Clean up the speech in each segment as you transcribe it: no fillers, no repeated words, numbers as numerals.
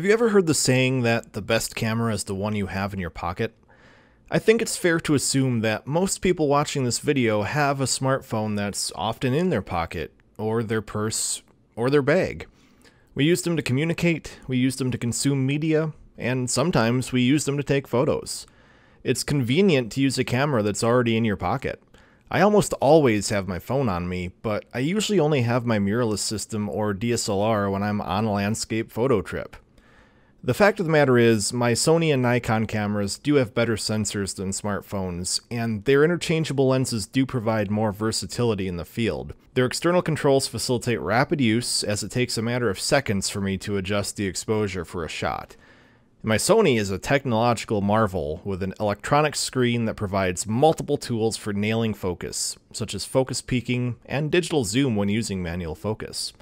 Have you ever heard the saying that the best camera is the one you have in your pocket? I think it's fair to assume that most people watching this video have a smartphone that's often in their pocket, or their purse, or their bag. We use them to communicate, we use them to consume media, and sometimes we use them to take photos. It's convenient to use a camera that's already in your pocket. I almost always have my phone on me, but I usually only have my mirrorless system or DSLR when I'm on a landscape photo trip. The fact of the matter is, my Sony and Nikon cameras do have better sensors than smartphones, and their interchangeable lenses do provide more versatility in the field. Their external controls facilitate rapid use, as it takes a matter of seconds for me to adjust the exposure for a shot. My Sony is a technological marvel, with an electronic screen that provides multiple tools for nailing focus, such as focus peaking and digital zoom when using manual focus.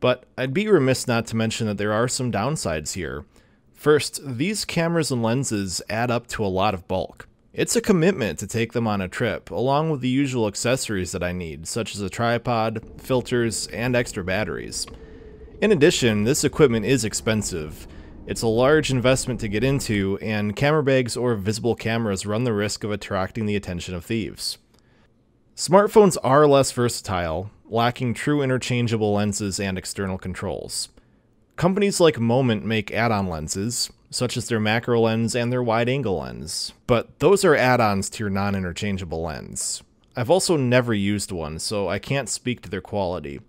But I'd be remiss not to mention that there are some downsides here. First, these cameras and lenses add up to a lot of bulk. It's a commitment to take them on a trip, along with the usual accessories that I need, such as a tripod, filters, and extra batteries. In addition, this equipment is expensive. It's a large investment to get into, and camera bags or visible cameras run the risk of attracting the attention of thieves. Smartphones are less versatile, lacking true interchangeable lenses and external controls. Companies like Moment make add-on lenses, such as their macro lens and their wide-angle lens, but those are add-ons to your non-interchangeable lens. I've also never used one, so I can't speak to their quality.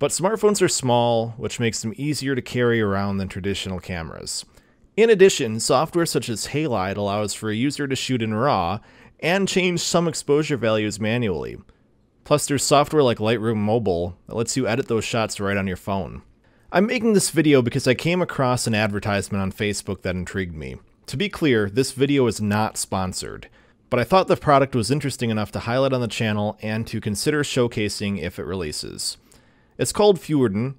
But smartphones are small, which makes them easier to carry around than traditional cameras. In addition, software such as Halide allows for a user to shoot in RAW and change some exposure values manually. Plus, there's software like Lightroom Mobile that lets you edit those shots right on your phone. I'm making this video because I came across an advertisement on Facebook that intrigued me. To be clear, this video is not sponsored, but I thought the product was interesting enough to highlight on the channel and to consider showcasing if it releases. It's called Fjorden.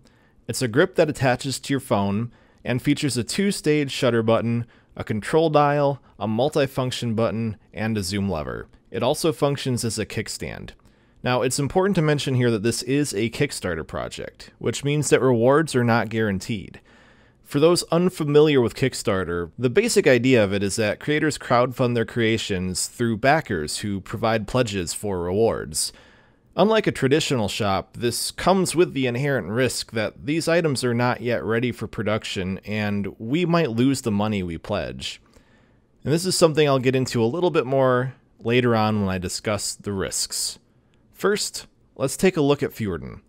It's a grip that attaches to your phone and features a two-stage shutter button, a control dial, a multi-function button, and a zoom lever. It also functions as a kickstand. Now, it's important to mention here that this is a Kickstarter project, which means that rewards are not guaranteed. For those unfamiliar with Kickstarter, the basic idea of it is that creators crowdfund their creations through backers who provide pledges for rewards. Unlike a traditional shop, this comes with the inherent risk that these items are not yet ready for production and we might lose the money we pledge. And this is something I'll get into a little bit more later on when I discuss the risks. First, let's take a look at Fjorden.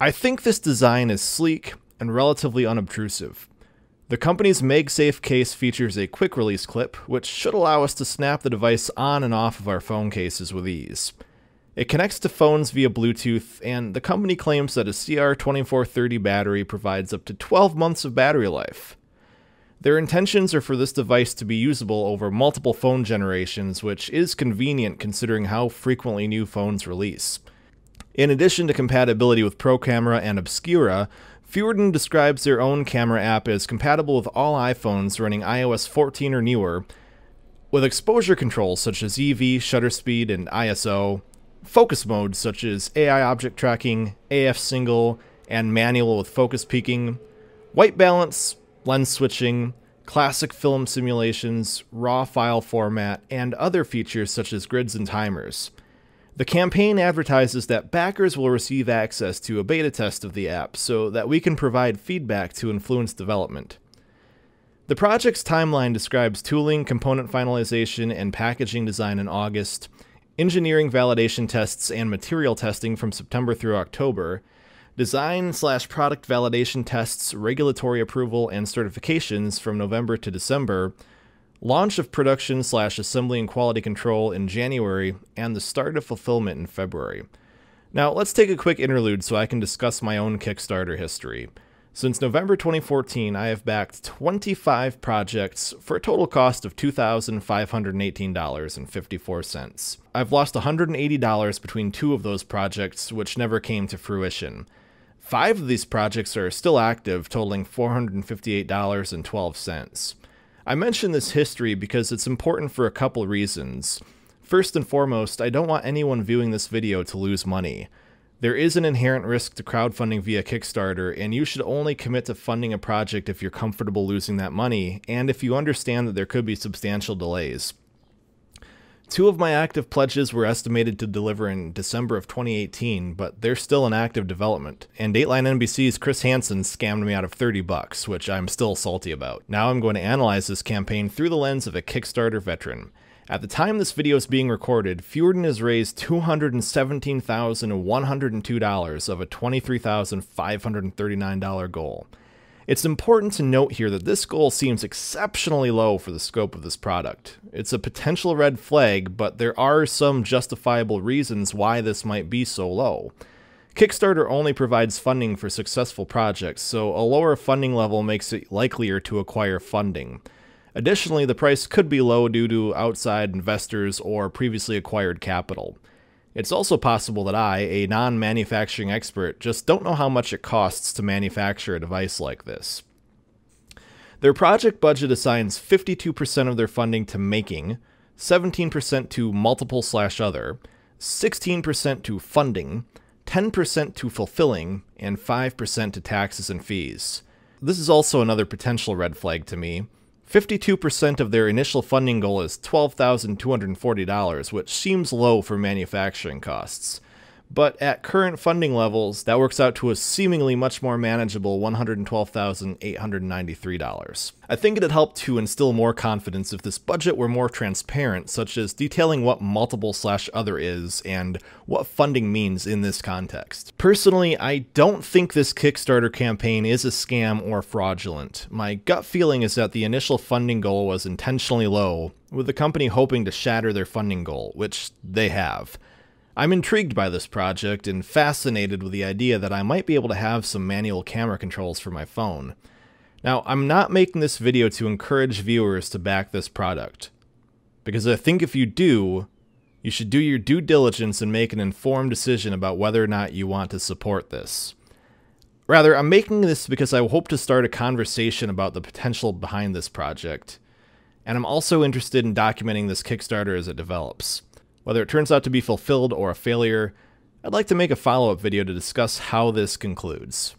I think this design is sleek and relatively unobtrusive. The company's MagSafe case features a quick release clip, which should allow us to snap the device on and off of our phone cases with ease. It connects to phones via Bluetooth, and the company claims that a CR2430 battery provides up to 12 months of battery life. Their intentions are for this device to be usable over multiple phone generations, which is convenient considering how frequently new phones release. In addition to compatibility with Pro Camera and Obscura, Fjorden describes their own camera app as compatible with all iPhones running iOS 14 or newer, with exposure controls such as EV, shutter speed, and ISO, focus modes such as AI object tracking, AF single, and manual with focus peaking, white balance, lens switching, classic film simulations, RAW file format, and other features such as grids and timers. The campaign advertises that backers will receive access to a beta test of the app so that we can provide feedback to influence development. The project's timeline describes tooling, component finalization, and packaging design in August, engineering validation tests and material testing from September through October, design/product validation tests, regulatory approval, and certifications from November to December, launch of production/assembly and quality control in January, and the start of fulfillment in February. Now, let's take a quick interlude so I can discuss my own Kickstarter history. Since November 2014, I have backed 25 projects for a total cost of $2,518.54. I've lost $180 between two of those projects, which never came to fruition. 5 of these projects are still active, totaling $458.12. I mention this history because it's important for a couple reasons. First and foremost, I don't want anyone viewing this video to lose money. There is an inherent risk to crowdfunding via Kickstarter, and you should only commit to funding a project if you're comfortable losing that money, and if you understand that there could be substantial delays. 2 of my active pledges were estimated to deliver in December of 2018, but they're still in active development, and Dateline NBC's Chris Hansen scammed me out of $30, which I'm still salty about. Now I'm going to analyze this campaign through the lens of a Kickstarter veteran. At the time this video is being recorded, Fjorden has raised $217,102 of a $23,539 goal. It's important to note here that this goal seems exceptionally low for the scope of this product. It's a potential red flag, but there are some justifiable reasons why this might be so low. Kickstarter only provides funding for successful projects, so a lower funding level makes it likelier to acquire funding. Additionally, the price could be low due to outside investors or previously acquired capital. It's also possible that I, a non-manufacturing expert, just don't know how much it costs to manufacture a device like this. Their project budget assigns 52% of their funding to making, 17% to multiple/other, 16% to funding, 10% to fulfilling, and 5% to taxes and fees. This is also another potential red flag to me. 52% of their initial funding goal is $12,240, which seems low for manufacturing costs. But at current funding levels, that works out to a seemingly much more manageable $112,893. I think it'd help to instill more confidence if this budget were more transparent, such as detailing what multiple/other is and what funding means in this context. Personally, I don't think this Kickstarter campaign is a scam or fraudulent. My gut feeling is that the initial funding goal was intentionally low, with the company hoping to shatter their funding goal, which they have. I'm intrigued by this project and fascinated with the idea that I might be able to have some manual camera controls for my phone. Now, I'm not making this video to encourage viewers to back this product, because I think if you do, you should do your due diligence and make an informed decision about whether or not you want to support this. Rather, I'm making this because I hope to start a conversation about the potential behind this project, and I'm also interested in documenting this Kickstarter as it develops. Whether it turns out to be fulfilled or a failure, I'd like to make a follow-up video to discuss how this concludes.